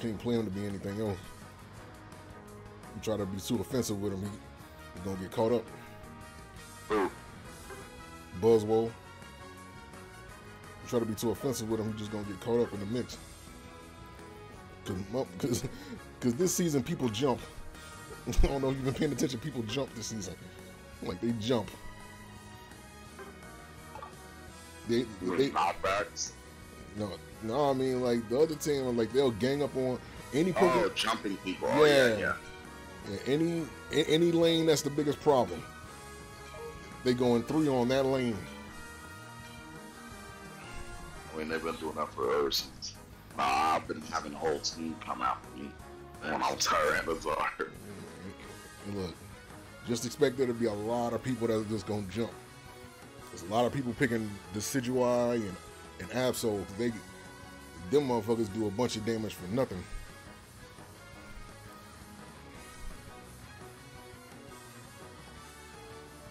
Can't play him to be anything else. You try to be too offensive with him, he's gonna get caught up. Buzzwole. You try to be too offensive with him, he's just gonna get caught up in the mix. Cause this season people jump. I don't know if you've been paying attention, people jump this season. Like they jump. They knockbacks. No, I mean like the other team, like they'll gang up on any Pokemon. Oh, jumping people. Oh, yeah. Any lane that's the biggest problem. They going 3 on that lane. I mean they've been doing that for ever since. I've been having the whole team come out for me. And I'll Tyranitar. Look, just expect there to be a lot of people that are just gonna jump. There's a lot of people picking Decidueye and Absol. Them motherfuckers do a bunch of damage for nothing.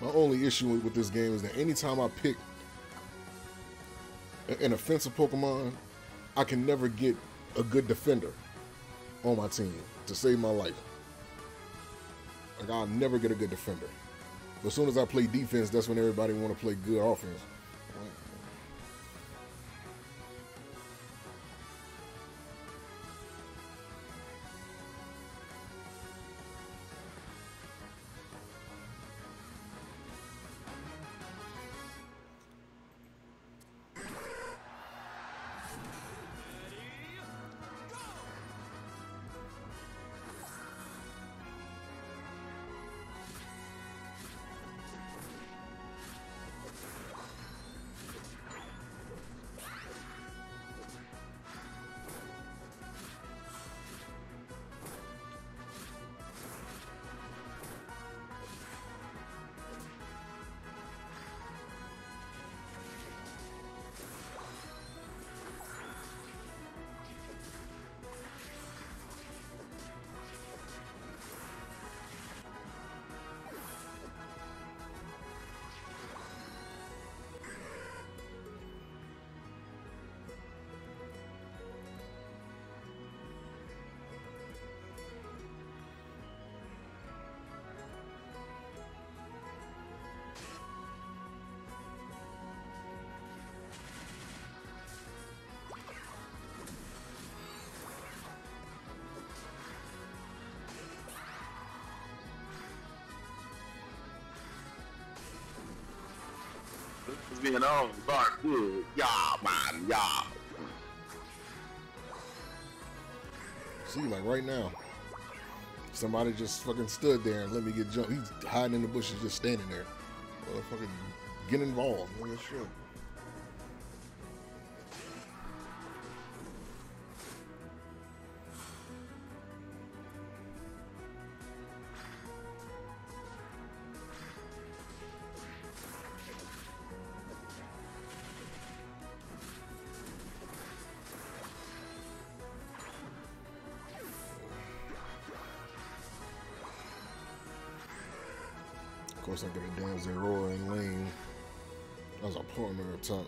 My only issue with this game is that anytime I pick an offensive Pokemon, I can never get a good defender on my team to save my life. Like I'll never get a good defender. But as soon as I play defense, that's when everybody want to play good offense. You know, dark good. Yeah, man, yeah. See, like right now, somebody just fucking stood there and let me get jumped. He's hiding in the bushes, just standing there. Motherfucking get involved. Look at that shit. Of course, I got a damn Zerora in lane. That was a partner up top.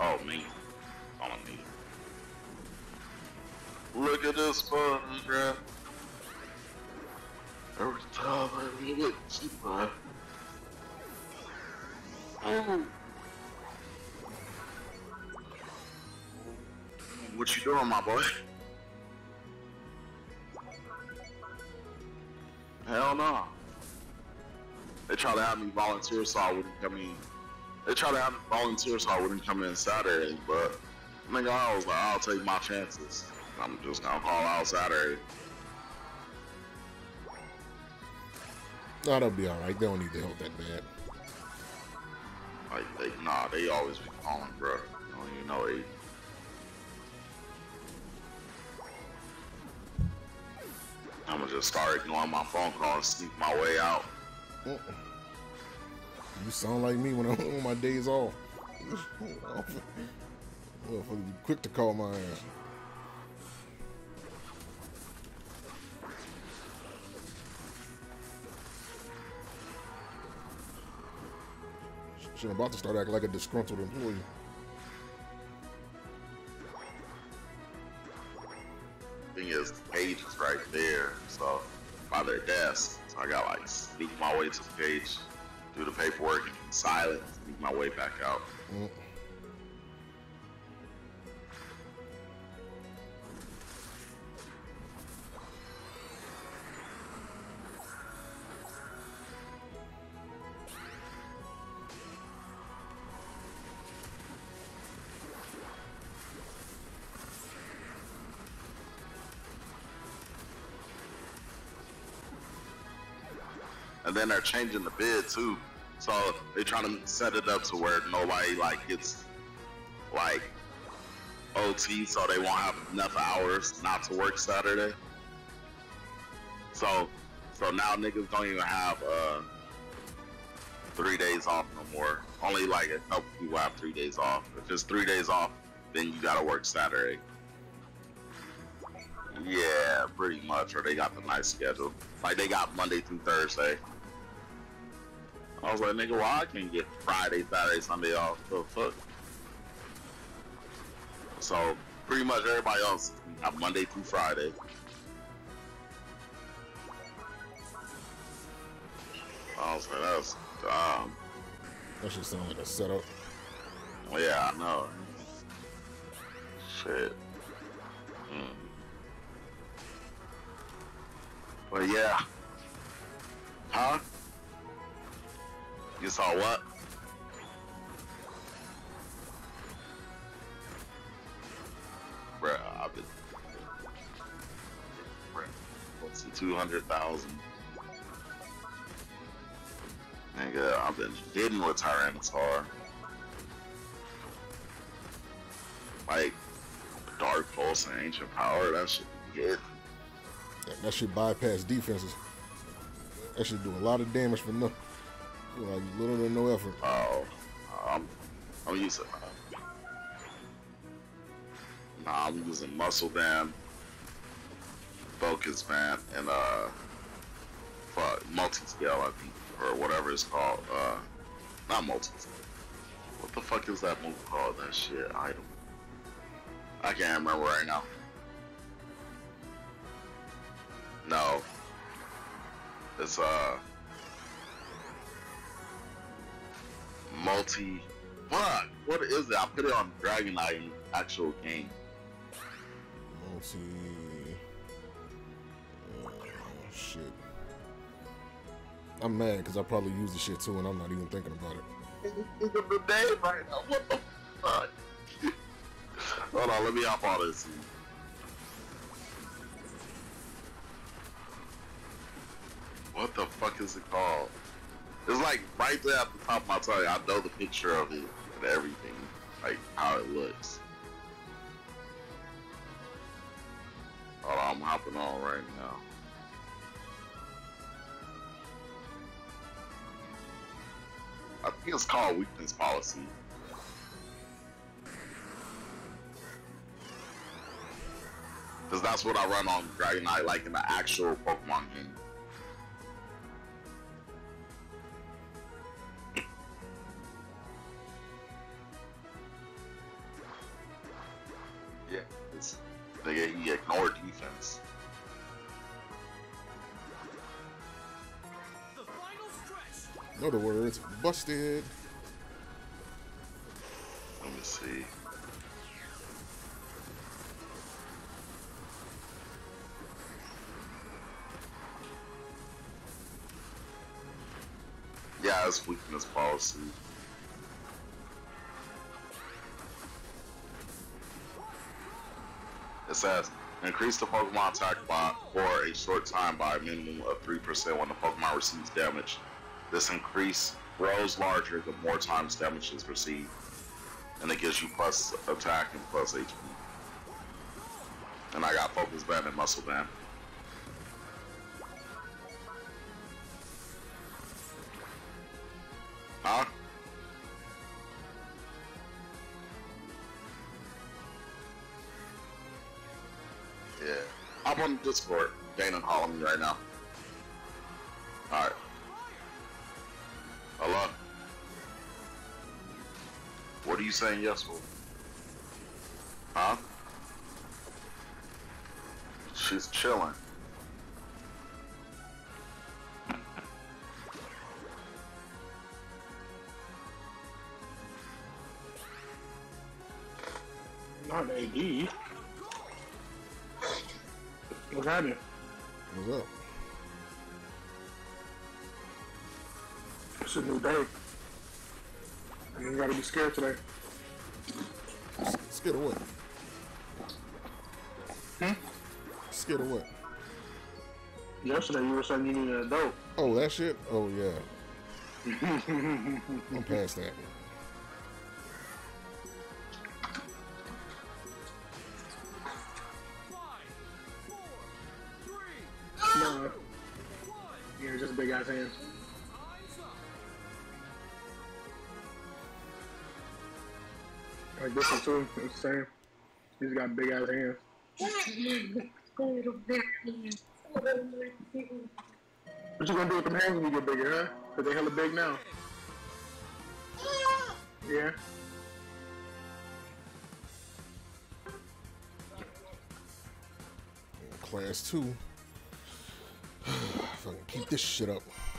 Oh, me. Oh, me. Look at this photograph. Every time I read it, she might. What you doing, my boy? Hell no. They tried to have me volunteer so I wouldn't come in. They tried to have me volunteer so I wouldn't come in Saturday, but nigga, I was like, I'll take my chances. I'm just gonna call out Saturday. No, they'll be alright. They don't need the help that bad. Like, they, nah, they always be calling, bro. You don't even know it. I'm gonna just start ignoring my phone call and sneak my way out. You sound like me when I'm on my days off. Well, you quick to call my ass. Shit, I'm about to start acting like a disgruntled employee. Thing is, the page is right there, so by their desk, so I gotta like sneak my way to the page, do the paperwork in silence, sneak my way back out. And then they're changing the bid too, so they're trying to set it up to where nobody like gets like OT, so they won't have enough hours not to work Saturday. So now niggas don't even have 3 days off no more. Only like a couple people have 3 days off. If it's 3 days off, then you gotta work Saturday. Yeah, pretty much. Or they got the nice schedule. Like they got Monday through Thursday. I was like, nigga, well, I can't get Friday, Saturday, Sunday off. What the fuck? So, pretty much everybody else got Monday through Friday. I was like, that's dumb. That should sound like a setup. Yeah, I know. Shit. But yeah. Huh? You saw what? Bruh, I've been... Bruh, what's the 200,000? Nigga, I've been hitting with Tyranitar. Like, Dark Pulse and Ancient Power, that shit be good. That should bypass defenses. That should do a lot of damage for nothing. Like little to no effort. Oh, I'm using. Nah, I'm using muscle band, focus band, and multi-scale, I think, or whatever it's called. Not multi-scale. What the fuck is that move called? That shit item. I can't remember right now. No, it's multi. Fuck, what is it? I put it on Dragonite in the actual game. Multi. Oh shit! I'm mad because I probably used the shit too, and I'm not even thinking about it. It's the day right now. What the fuck? Hold on, let me hop all this. What the fuck is it called? It's like right there at the top of my tongue. I know the picture of it and everything, like how it looks. Hold on, I'm hopping on right now. I think it's called weakness policy. Cause that's what I run on Dragonite, like in the actual Pokemon game. He ignored defense. In other words, busted. Let me see. has weakness policy. It says, increase the Pokemon attack by, for a short time by a minimum of 3% when the Pokemon receives damage. This increase grows larger the more times damage is received, and it gives you plus attack and plus HP. And I got focus band and muscle band. Huh? Yeah. I'm on Discord. Dana calling me right now. Alright. Hello? What are you saying yes for? Huh? She's chilling. Not AD. What's happening? What's up? It's a new day. You ain't gotta be scared today. Scared of what? Hmm? Scared of what? Yesterday you were saying you needed an adult. Oh, that shit? Oh, yeah. I'm past that. Big-ass hands. Like this one too, it's the same. He's got big-ass hands. What you gonna do with them hands when you get bigger, huh? Cause they hella big now. Yeah. Class 2. Fucking keep this shit up.